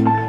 house.